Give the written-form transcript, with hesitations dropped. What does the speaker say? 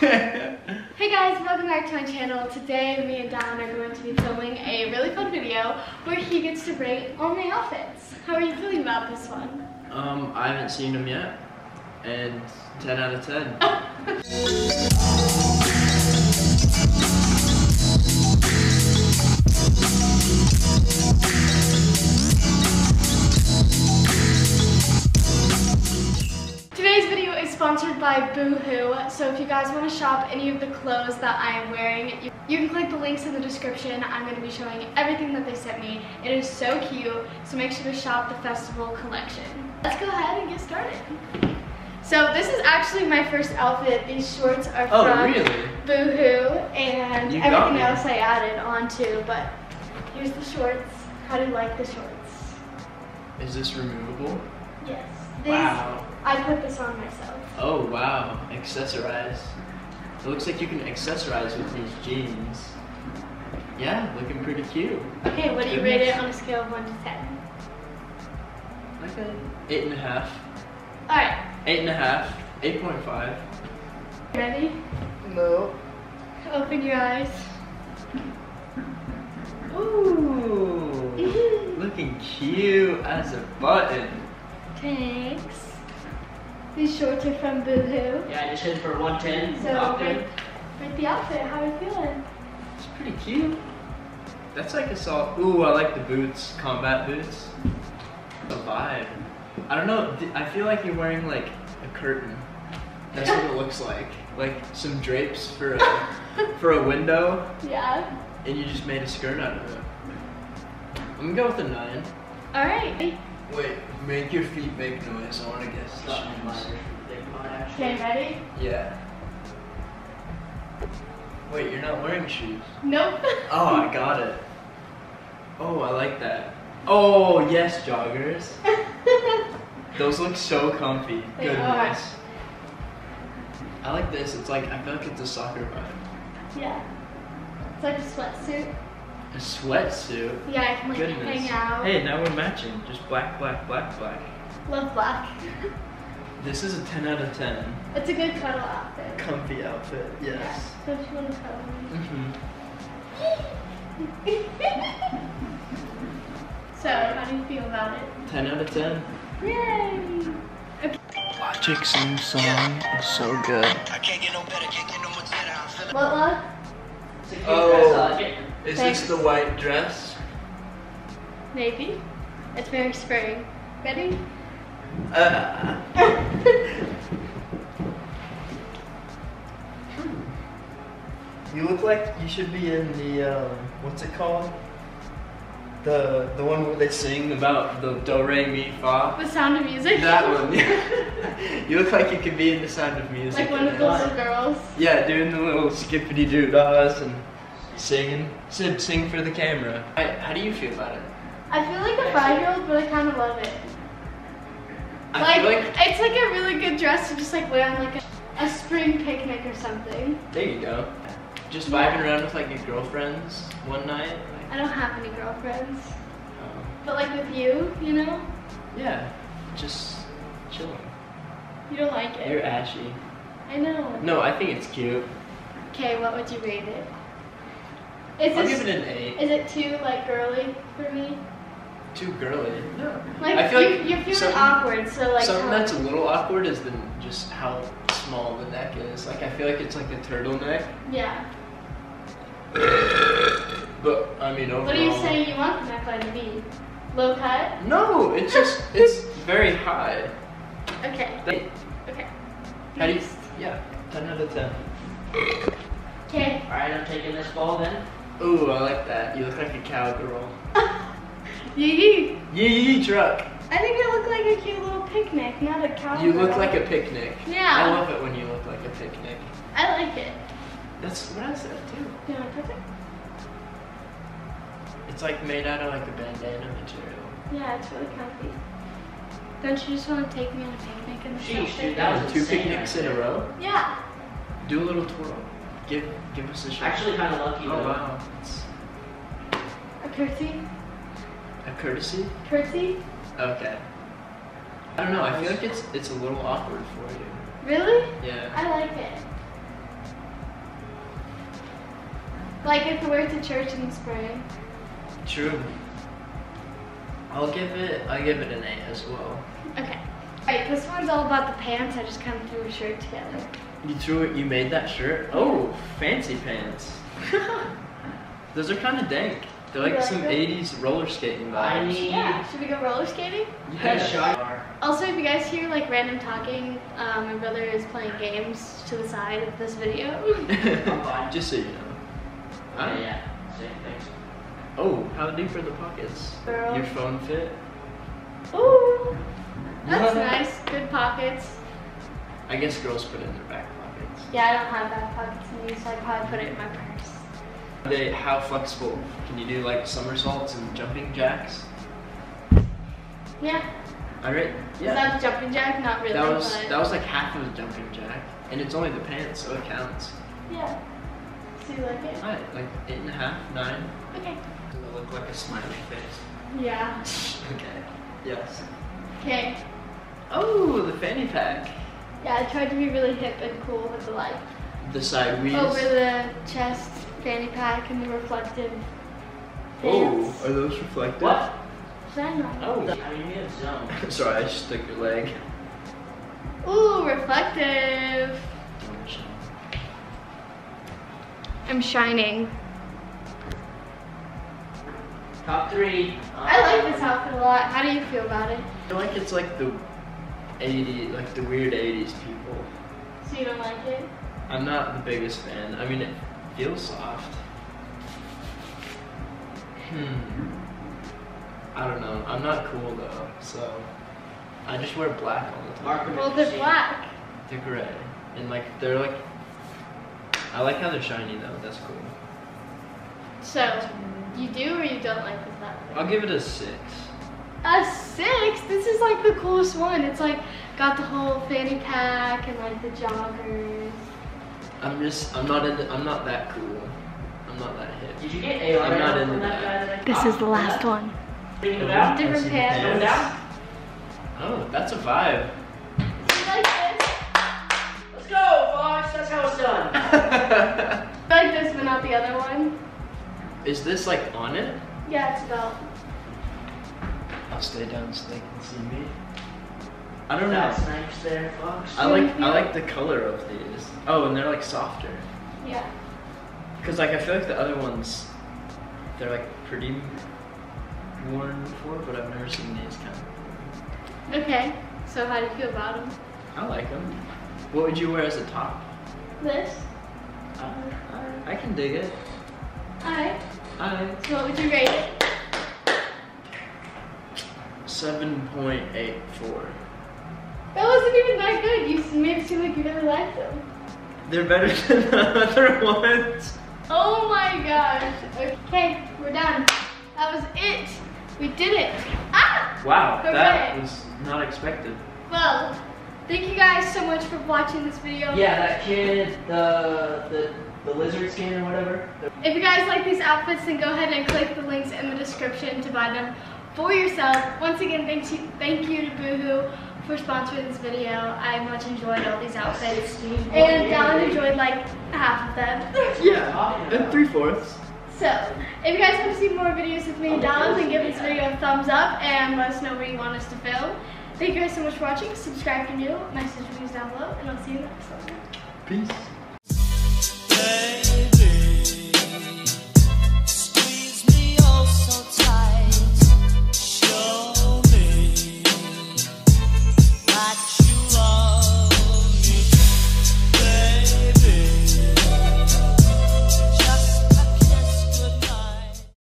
Hey guys, welcome back to my channel. Today me and Dallin are going to be filming a really fun video where he gets to rate all my outfits. How are you feeling about this one? I haven't seen them yet, and 10 out of 10. Sponsored by Boohoo, so if you guys want to shop any of the clothes that I am wearing, you can click the links in the description. I'm going to be showing everything that they sent me. It is so cute, so make sure to shop the festival collection. Let's go ahead and get started. So this is actually my first outfit. These shorts are from Boohoo, and everything else I added onto, but here's the shorts. How do you like the shorts? Is this removable? Yes. Wow. I put this on myself. Oh wow, accessorize. It looks like you can accessorize with these jeans. Yeah, looking pretty cute. Okay, what do you rate it on a scale of 1 to 10? Like an 8.5. Alright. 8.5. 8.5. Ready? No. Open your eyes. Ooh. Looking cute as a button. Thanks. These shorts are from Boohoo. Yeah, I just hit for 110. So rate the outfit. How are you feeling? It's pretty cute. That's like a solid. Ooh, I like the boots, combat boots. The vibe. I don't know. I feel like you're wearing like a curtain. That's what it looks like. Like some drapes for a window. Yeah. And you just made a skirt out of it. I'm gonna go with a 9. All right. Wait, make your feet make noise. I want to guess. Okay, ready? Yeah. Wait, you're not wearing shoes? Nope. Oh, I got it. Oh, I like that. Oh, yes, joggers. Those look so comfy. They Goodness. Are. I like this. It's like, I feel like it's a soccer vibe. Yeah. It's like a sweatsuit. A sweatsuit? Yeah, I can like hang out. Hey, now we're matching. Just black, black, black, black. Love black. This is a 10 out of 10. It's a good cuddle outfit. Comfy outfit, yes. Yeah, don't you want to cuddle me? Mm-hmm. So, how do you feel about it? 10 out of 10. Yay! Okay. Logic song is so good. I can't get no better, can't get no more better. What love? Oh. Is this the white dress? Maybe. It's very spring. Ready? You look like you should be in the, what's it called? The one where they sing about the do, re, mi, fa. The Sound of Music? That one. You look like you could be in the Sound of Music. Like one of those little girls? Yeah, doing the little skippity-doo-dahs and singing. Sid, sing for the camera. How do you feel about it? I feel like a 5-year-old, but I kind of love it. I feel like it's like a really good dress to just like wear on like a spring picnic or something. There you go. Just vibing around with like your girlfriends one night. Like, I don't have any girlfriends. Oh. But like with you, you know? Yeah, just chilling. You don't like it. You're ashy. I know. No, I think it's cute. Okay, what would you rate it? I'll give it an 8. Is it too like girly for me? Too girly? No. Like, I feel like you're feeling awkward, so like something that's a little awkward is just how small the neck is. Like I feel like it's like a turtleneck. Yeah. But I mean overall. What do you say you want the neckline to be? Low cut? No, it's just it's very high. Okay. Okay. How do you? Yeah. 10 out of 10. Okay. All right, I'm taking this ball then. Ooh, I like that. You look like a cowgirl. Yee yee. Yee yee truck. I think I look like a cute little picnic, not a cowgirl. You look like a picnic. Yeah. I love it when you look like a picnic. I like it. That's what I said too. You like picnic? It's like made out of like a bandana material. Yeah, it's really comfy. Don't you just want to take me on a picnic in the shelter? That was 2 picnics in a row? Yeah. Do a little twirl. Give us a shot. Actually kind of lucky though. Oh wow. It's... A curtsy? A courtesy? Curtsy? Okay. I don't know, I feel like it's a little awkward for you. Really? Yeah. I like it. Like if we were to church in the spring. True. I give it an 8 as well. Okay. Alright, this one's all about the pants. I just kind of threw a shirt together. You threw it? You made that shirt? Oh, fancy pants. Those are kind of dank. They're like some 80s roller skating vibes. I mean, yeah. Should we go roller skating? Yeah, sure. Also, if you guys hear like random talking, my brother is playing games to the side of this video. Just so you know. Oh, yeah. Same thing. Oh, how do you for the pockets? Girl. Your phone fit? Ooh. That's nice. Good pockets. I guess girls put it in their back pockets. Yeah, I don't have back pockets in me, so I probably put it in my purse. How flexible? Can you do like somersaults and jumping jacks? Yeah. Alright. Yeah. Is that a jumping jack? Not really. That was like half of a jumping jack. And it's only the pants, so it counts. Yeah. So you like it? Alright, like 8.5, 9. Okay. Does it look like a smiley face? Yeah. Okay. Yes. Okay. Oh, the fanny pack. Yeah, I tried to be really hip and cool with the light. The side wheels. Over the chest fanny pack and the reflective pants. Oh, are those reflective? What? Oh, I mean, you have zone. Sorry, I just took your leg. Ooh, reflective. I'm shining. Top 3. I like this outfit a lot. How do you feel about it? I feel like it's like the 80s, like the weird 80s people. So you don't like it? I'm not the biggest fan. I mean, it feels soft. I don't know. I'm not cool though, so I just wear black all the time. Well, they're black. They're gray, and like they're like. I like how they're shiny though. That's cool. So, you do or you don't like this outfit? I'll give it a 6. A 6? This is like the coolest one. It's like got the whole fanny pack and like the joggers. I'm not that cool. I'm not that hip. Did you get AR? I'm not into that. This is the last one. Different pants. Oh, that's a vibe. Do you like this? Let's go, Fox. That's how it's done. I like this, but not the other one. Is this like on it? Yeah, it's about. I'll stay down so they can see me. I don't know. Snipes there, Fox. I like the color of these. Oh, and they're like softer. Yeah. Cause like I feel like the other ones, they're like pretty worn before, but I've never seen these kind of. Okay. So how do you feel about them? I like them. What would you wear as a top? This. I can dig it. Alright. So what would you rate it? 7.84. That wasn't even that good. You made it seem like you really liked them. They're better than the other ones. Oh my gosh. Okay, we're done. That was it. We did it. Ah! Wow, hooray. That was not expected. Well, thank you guys so much for watching this video. Yeah, that kid, the lizard skin or whatever. If you guys like these outfits, then go ahead and click the links in the description to buy them for yourself. Once again, thank you to Boohoo for sponsoring this video. I much enjoyed all these outfits, and Dallin enjoyed like half of them. Yeah, and 3/4. So, if you guys want to see more videos with me and Dallin, then give this video a thumbs up and let us know where you want us to film. Thank you guys so much for watching. Subscribe if you're new. My social media's down below, and I'll see you next time. Peace.